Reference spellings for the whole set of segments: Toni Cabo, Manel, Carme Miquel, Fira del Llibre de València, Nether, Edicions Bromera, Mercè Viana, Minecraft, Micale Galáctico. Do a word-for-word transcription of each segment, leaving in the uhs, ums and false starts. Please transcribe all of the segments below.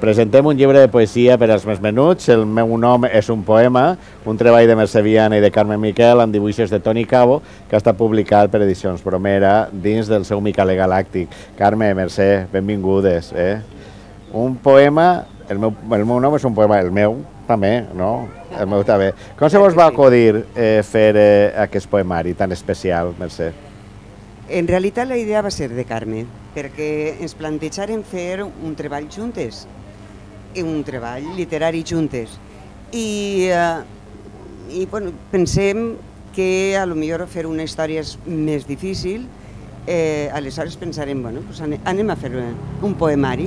Presentem un llibre de poesia per als més menuts, El meu nom és un poema, un treball de Mercè Viana i de Carme Miquel amb dibuixos de Toni Cabo, que ha estat publicat per Edicions Bromera dins del seu Micale Galáctico. Carme, Mercè, benvingudes. Eh? Un poema, el meu, el meu nom és un poema, el meu també, no? El meu també. Com se vos va acudir eh, fer eh, aquest poemari tan especial, Mercè? En realitat la idea va ser de Carme, perquè ens plantejaren fer un treball juntes, un treball literari juntes, i, i bueno, pensem que a lo millor fer una història és més difícil, eh, aleshores pensarem, bueno, pues anem a fer un poemari.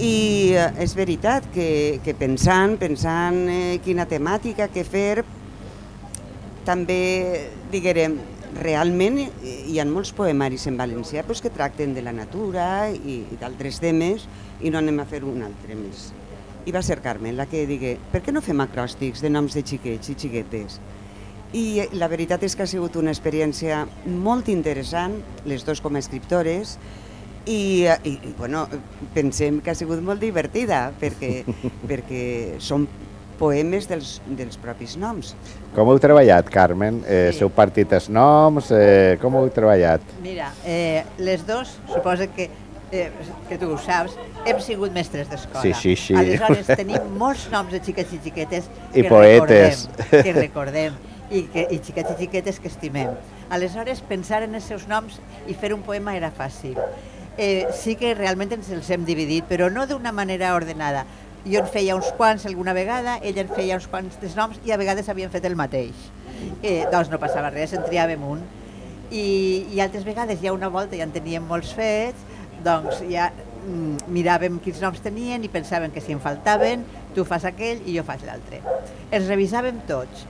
I eh, és veritat que, que pensant, pensant eh, quina temàtica que fer, també diguem, realment hi ha molts poemaris en valencià pues, que tracten de la natura i, i d'altres temes, i no anem a fer un altre més. I va ser Carme la que digui, per què no fem acròstics de noms de xiquets i xiquetes? I la veritat és que ha sigut una experiència molt interessant, les dues com a escriptores, i, i, i bueno, pensem que ha sigut molt divertida, perquè, perquè són poemes dels, dels propis noms. Com heu treballat, Carmen? Eh, sí. S'heu partit els noms? Eh, com heu treballat? Mira, eh, les dues, suposo que Eh, que tu ho saps, hem sigut mestres d'escola. Sí, sí, sí. Aleshores tenim molts noms de xiquets i xiquetes que, I poetes. Recordem, que recordem i, que, i xiquets i xiquetes que estimem. Aleshores pensar en els seus noms i fer un poema era fàcil. Eh, sí que realment ens els hem dividit, però no d'una manera ordenada. Jo en feia uns quants alguna vegada, ella en feia uns quants dels noms i a vegades havien fet el mateix. Eh, doncs no passava res, en triàvem un. I, i altres vegades ja una volta ja en teníem molts fets, doncs ja miràvem quins noms tenien i pensàvem que si en faltaven, tu fas aquell i jo faig l'altre. Ens revisàvem tots,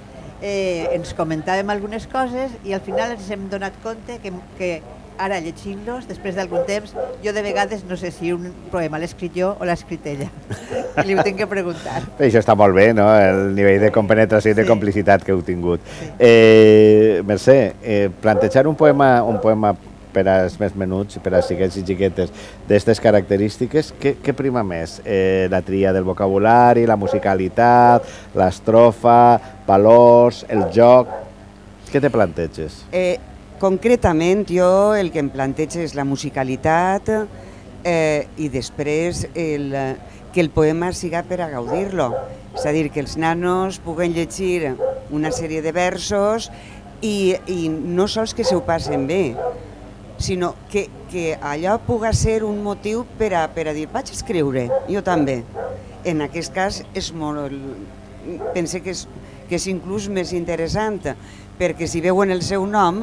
eh, ens comentàvem algunes coses i al final ens hem donat compte que, que ara llegint-los, després d'algun temps, jo de vegades no sé si un poema l'he escrit jo o l'ha escrit ella. Li ho tinc que preguntar. Això està molt bé, no? El nivell de compenetració i sí, de complicitat que heu tingut. Sí. Eh, Mercè, eh, plantejar un poema, un poema per als més menuts, per als xiquets i xiquetes d'aquestes característiques, què, què prima més? Eh, la tria del vocabulari, la musicalitat, l'estrofa, valors, el joc... Què te planteges? Eh, concretament, jo el que em plantejo és la musicalitat eh, i després el, que el poema siga per a gaudir-lo. És a dir, que els nanos puguen llegir una sèrie de versos i, i no sols que se ho passen bé, sinó que, que allò puga ser un motiu per a, per a dir vaig escriure, jo també. En aquest cas, és molt, pense que és, que és inclús més interessant, perquè si veuen el seu nom,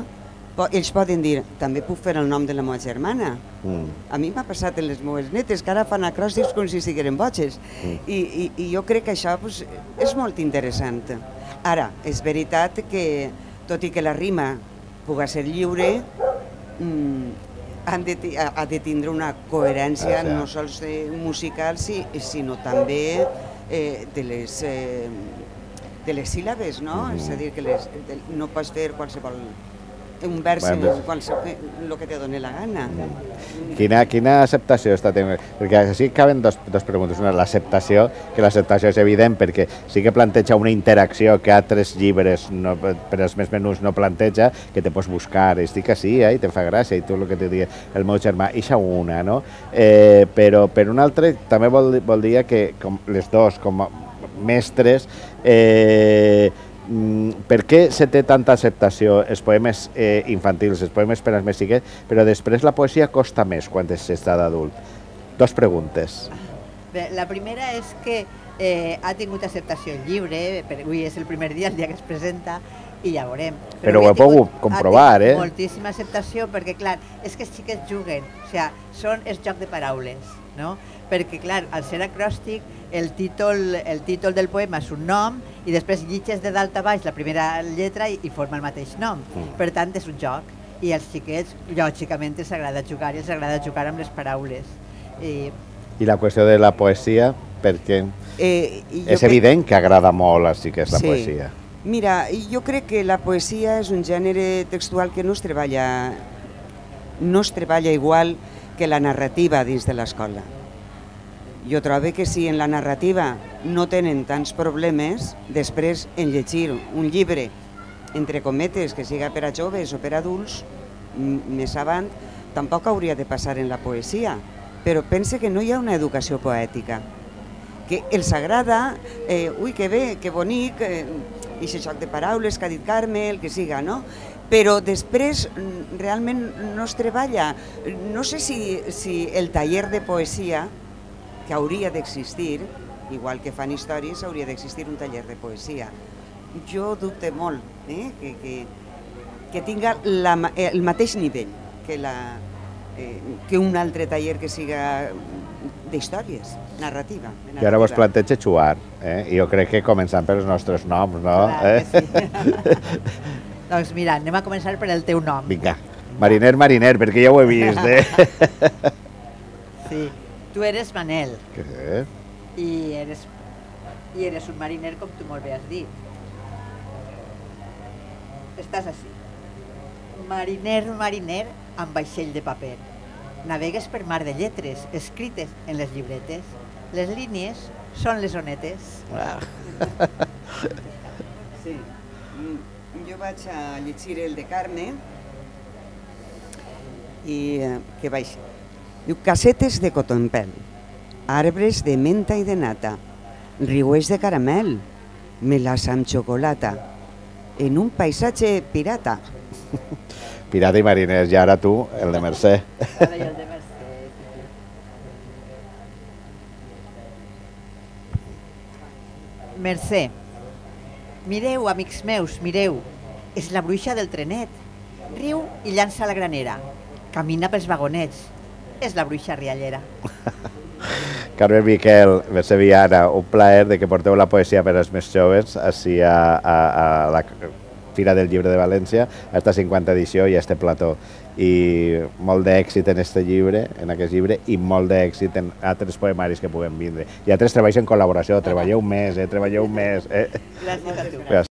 ells poden dir, també puc fer el nom de la meva germana. Mm. A mi m'ha passat en les meves netes, que ara fan acròstics com si estigueren boges. Mm. I, i, I jo crec que això pues, és molt interessant. Ara, és veritat que, tot i que la rima puga ser lliure, Mm, han de, ha de tindre una coherència, ah, sí, no sols de musical, sí, sinó també eh, de, les, eh, de les síl·labes, no? Mm. És a dir, que les, de, no pots fer qualsevol un vers, bueno, en qualsevol, el que te doni la gana. Mm. Quina, quina acceptació està tenint? Perquè així caben dos, dos preguntes. Una, l'acceptació, que l'acceptació és evident perquè sí que planteja una interacció que altres llibres no, per als més menuts no planteja, que te pots buscar, estic així, eh, i te fa gràcia, i tu el que te digui el meu germà, ixa una, no? Eh, però per un altre també vol, vol dir que com les dos, com a mestres, eh, per què se té tanta acceptació els poemes eh, infantils, els poemes per als més xiquets, però després la poesia costa més quan s'està d'adult? Dos preguntes. Bé, la primera és que eh, ha tingut acceptació el llibre, per, avui és el primer dia, el dia que es presenta, i ja veurem. Però, però ho he pogut comprovar, eh? Moltíssima acceptació, perquè clar, és que els xiquets juguen, o sigui, són el joc de paraules, no? Perquè clar, al ser acròstic, el títol, el títol del poema és un nom i després llitges de dalt a baix la primera lletra i, i forma el mateix nom. Mm. Per tant, és un joc i als xiquets, lògicament, els agrada jugar i els agrada jugar amb les paraules. I, I la qüestió de la poesia, perquè eh, és crec... evident que agrada molt als xiquets la sí. poesia. Mira, jo crec que la poesia és un gènere textual que no es treballa, no es treballa igual que la narrativa dins de l'escola. Jo trobo que si en la narrativa no tenen tants problemes, després en llegir un llibre, entre cometes, que siga per a joves o per a adults, més avant, tampoc hauria de passar en la poesia. Però pense que no hi ha una educació poètica, que els agrada, ui, que bé, que bonic, i aquest joc de paraules que ha dit Carme, el que siga, no? Però després realment no es treballa. No sé si el taller de poesia, que hauria d'existir, igual que fan històries, hauria d'existir un taller de poesia. Jo dubte molt que tinga el mateix nivell que un altre taller que siga d'històries, narrativa. I ara vos planteja Xuar, i jo crec que començant pels nostres noms, no? Doncs mira, anem a començar per el teu nom. Vinga, mariner, mariner, perquè ja ho he vist. Sí. Tu eres Manel, i eres un mariner, com tu molt bé has dit. Estàs així. Mariner, mariner, amb vaixell de paper. Navegues per mar de lletres, escrites en les llibretes. Les línies són les onetes. Sí. Jo vaig a llegir el de Carme, i que vaig... Diu, casetes de cotonpel, arbres de menta i de nata, riuers de caramel, melassa amb xocolata, en un paisatge pirata. Pirata i mariners, i ara tu, el de Mercè. Ara jo el de Mercè. Mercè, mireu, amics meus, mireu, és la bruixa del trenet. Riu i llança la granera, camina pels vagonets. És la bruixa riallera. Carme Miquel, Mercè Viana, un plaer que porteu la poesia per als més joves ací a la Fira del Llibre de València, a esta cinquantena edició i a este plató. I molt d'èxit en aquest llibre i molt d'èxit en altres poemaris que puguem vindre. I altres treballs en col·laboració, treballeu més, treballeu més. Gràcies a tu.